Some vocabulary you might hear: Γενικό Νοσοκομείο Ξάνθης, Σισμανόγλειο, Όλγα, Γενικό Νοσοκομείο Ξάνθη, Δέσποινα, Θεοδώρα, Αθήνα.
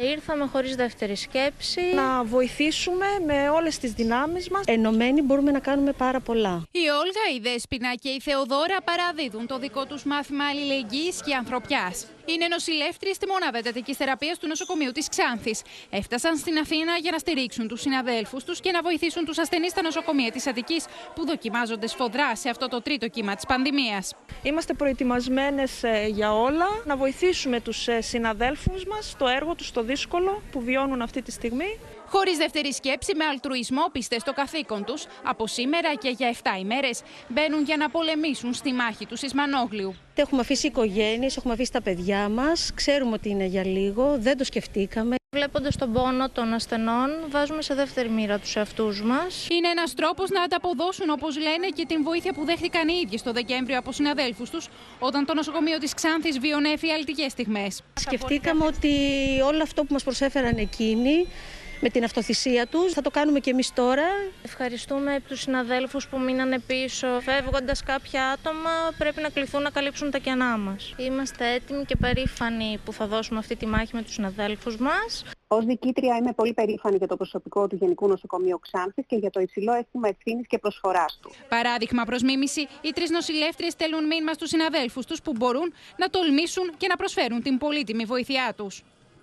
Ήρθαμε χωρίς δεύτερη σκέψη. Να βοηθήσουμε με όλες τις δυνάμεις μας. Ενωμένοι μπορούμε να κάνουμε πάρα πολλά. Η Όλγα, η Δέσποινα και η Θεοδώρα παραδίδουν το δικό τους μάθημα αλληλεγγύης και ανθρωπιάς. Είναι νοσηλεύτριες στη Μονάδα Εντατικής Θεραπείας του Νοσοκομείου της Ξάνθης. Έφτασαν στην Αθήνα για να στηρίξουν τους συναδέλφους τους και να βοηθήσουν τους ασθενείς στα νοσοκομεία της Αττικής που δοκιμάζονται σφοδρά σε αυτό το τρίτο κύμα της πανδημίας. Είμαστε προετοιμασμένες για όλα, να βοηθήσουμε τους συναδέλφους μας στο έργο τους, στο δύσκολο που βιώνουν αυτή τη στιγμή. Χωρίς δεύτερη σκέψη, με αλτρουισμό πίστες στο καθήκον τους, από σήμερα και για 7 ημέρες μπαίνουν για να πολεμήσουν στη μάχη του Σισμανόγλειου. Έχουμε αφήσει οικογένειες, έχουμε αφήσει τα παιδιά μας, ξέρουμε ότι είναι για λίγο, δεν το σκεφτήκαμε. Βλέποντας τον πόνο των ασθενών, βάζουμε σε δεύτερη μοίρα τους εαυτούς μας. Είναι ένας τρόπος να ανταποδώσουν, όπως λένε, και την βοήθεια που δέχτηκαν οι ίδιοι στο Δεκέμβριο από συναδέλφους τους, όταν το νοσοκομείο της Ξάνθης βίωνε εφιαλτικές στιγμές. Σκεφτήκαμε ότι όλο αυτό που μας προσέφεραν εκείνοι, με την αυτοθυσία τους, θα το κάνουμε και εμείς τώρα. Ευχαριστούμε τους συναδέλφους που μείνανε πίσω. Φεύγοντας κάποια άτομα, πρέπει να κληθούν να καλύψουν τα κενά μας. Είμαστε έτοιμοι και περήφανοι που θα δώσουμε αυτή τη μάχη με τους συναδέλφους μας. Ως διοικήτρια είμαι πολύ περήφανη για το προσωπικό του Γενικού Νοσοκομείου Ξάνθης και για το υψηλό αίσθημα ευθύνης και προσφοράς του. Παράδειγμα προς μίμηση, οι 3 νοσηλεύτριες στέλνουν μήνυμα στους συναδέλφους τους που μπορούν να τολμήσουν και να προσφέρουν την πολύτιμη βοήθειά τους.